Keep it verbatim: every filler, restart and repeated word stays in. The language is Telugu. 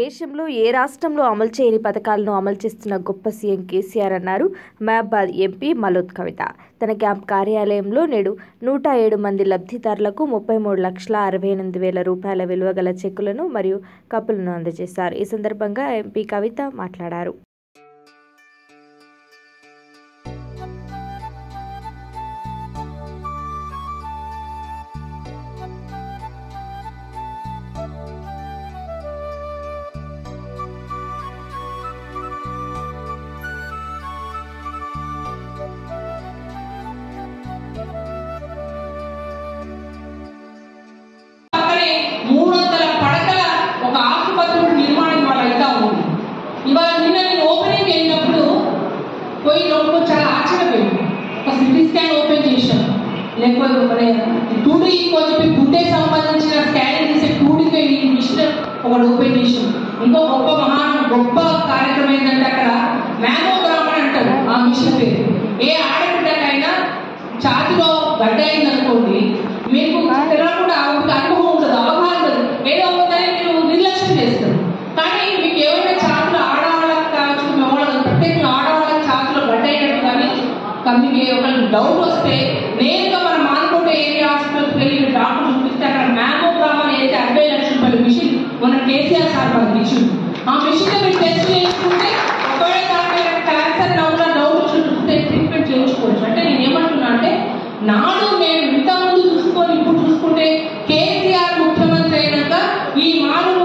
దేశంలో ఏ రాష్ట్రంలో అమలు చేయని పథకాలను అమలు చేస్తున్న గొప్ప సీఎం కేసీఆర్ అన్నారు మహబాద్ ఎంపీ మలోత్ కవిత। తన క్యాంప్ కార్యాలయంలో నేడు నూట ఏడు మంది లబ్ధిదారులకు ముప్పై మూడు లక్షల అరవై ఎనిమిది వేల రూపాయల విలువగల చెక్కులను మరియు కప్పులను అందజేశారు। ఈ సందర్భంగా ఎంపీ కవిత మాట్లాడారు। कोई लोगों चला आश्चर्य का सीटी स्कैन ओपन चेशन लेकिन अपने टूडी को जो भी गुटे संबंधित का स्कैन से टूडी के मिनिस्टर और ओपन चेशन इनको గొప్ప महान గొప్ప कार्यक्रम ఏంటంటే అక్కడ మ్యామోగ్రామ్ అంటారు। ఆ మిషన్ పే ఏ ఆడబిడ్డకైనా ఛాతిలో గడ్డ అయింది అనుకోండి మీకు చిత్ర కూడా అవక అనుభవం ఉండదు అవగాహన ఏదో ఒకదాన్ని మీరు నిర్లక్ష్యం చేస్తారు కానీ మీకు ఏమైనా ఛాతులు ఆడవాళ్ళకి కావచ్చు మగవాళ్ళకి ప్రత్యేకంగా ఆడవాళ్ళకి ఛాతులు గడ్డ అయినట్టు కానీ తమ్మికి ఒక డౌట్ వస్తే నేరుగా మనం మానుకోటే ఏరియా హాస్పిటల్కి వెళ్ళి డాక్టర్ చూపిస్తే అక్కడ మ్యామోగ్రామ్ అనేది అరవై లక్షల రూపాయల మిషన్ మన కేసీఆర్ సార్ మనకి ఇచ్చింది। ఆ మిషన్ మీరు టెస్ట్ చేసుకుంటే క్యాన్సర్ డౌట్ డౌట్ చూస్తే ట్రీట్మెంట్ చేయించుకోవచ్చు। అంటే నేను ఏమంటున్నా అంటే నాడు మేము ఇంతకుముందు చూసుకొని ఇప్పుడు చూసుకుంటే కేసీఆర్ ముఖ్యమంత్రి అయినాక ఈ మానవ